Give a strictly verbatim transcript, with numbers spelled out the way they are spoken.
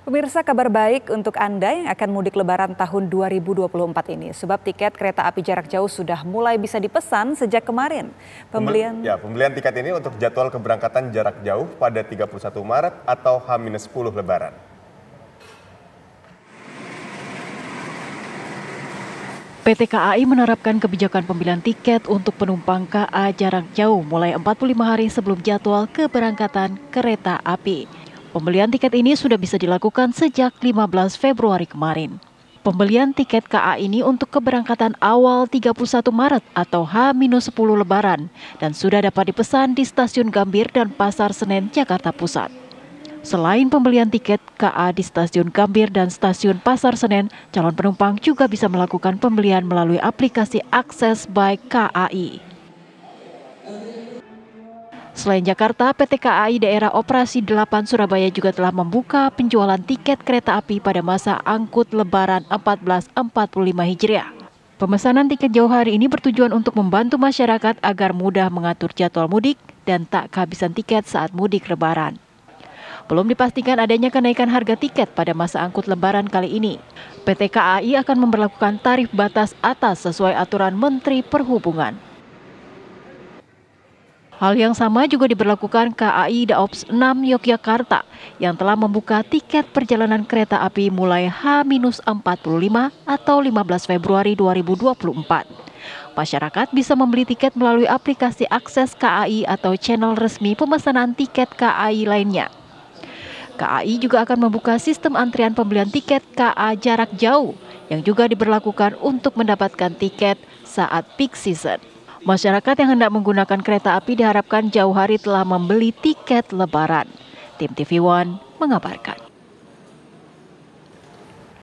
Pemirsa, kabar baik untuk Anda yang akan mudik Lebaran tahun dua ribu dua puluh empat ini. Sebab tiket kereta api jarak jauh sudah mulai bisa dipesan sejak kemarin. Pembelian ya, pembelian tiket ini untuk jadwal keberangkatan jarak jauh pada tiga puluh satu Maret atau H minus sepuluh Lebaran. P T K A I menerapkan kebijakan pembelian tiket untuk penumpang K A jarak jauh mulai empat puluh lima hari sebelum jadwal keberangkatan kereta api. Pembelian tiket ini sudah bisa dilakukan sejak lima belas Februari kemarin. Pembelian tiket K A I ini untuk keberangkatan awal tiga puluh satu Maret atau H minus sepuluh Lebaran dan sudah dapat dipesan di Stasiun Gambir dan Pasar Senen, Jakarta Pusat. Selain pembelian tiket K A di Stasiun Gambir dan Stasiun Pasar Senen, calon penumpang juga bisa melakukan pembelian melalui aplikasi Access by K A I. Selain Jakarta, P T K A I Daerah Operasi delapan Surabaya juga telah membuka penjualan tiket kereta api pada masa angkut Lebaran seribu empat ratus empat puluh lima Hijriah. Pemesanan tiket jauh hari ini bertujuan untuk membantu masyarakat agar mudah mengatur jadwal mudik dan tak kehabisan tiket saat mudik Lebaran. Belum dipastikan adanya kenaikan harga tiket pada masa angkut Lebaran kali ini. P T K A I akan memberlakukan tarif batas atas sesuai aturan Menteri Perhubungan. Hal yang sama juga diberlakukan K A I Daops enam Yogyakarta yang telah membuka tiket perjalanan kereta api mulai H minus empat puluh lima atau lima belas Februari dua ribu dua puluh empat. Masyarakat bisa membeli tiket melalui aplikasi Akses K A I atau channel resmi pemesanan tiket K A I lainnya. K A I juga akan membuka sistem antrian pembelian tiket K A jarak jauh yang juga diberlakukan untuk mendapatkan tiket saat peak season. Masyarakat yang hendak menggunakan kereta api diharapkan jauh hari telah membeli tiket Lebaran. Tim T V One mengabarkan.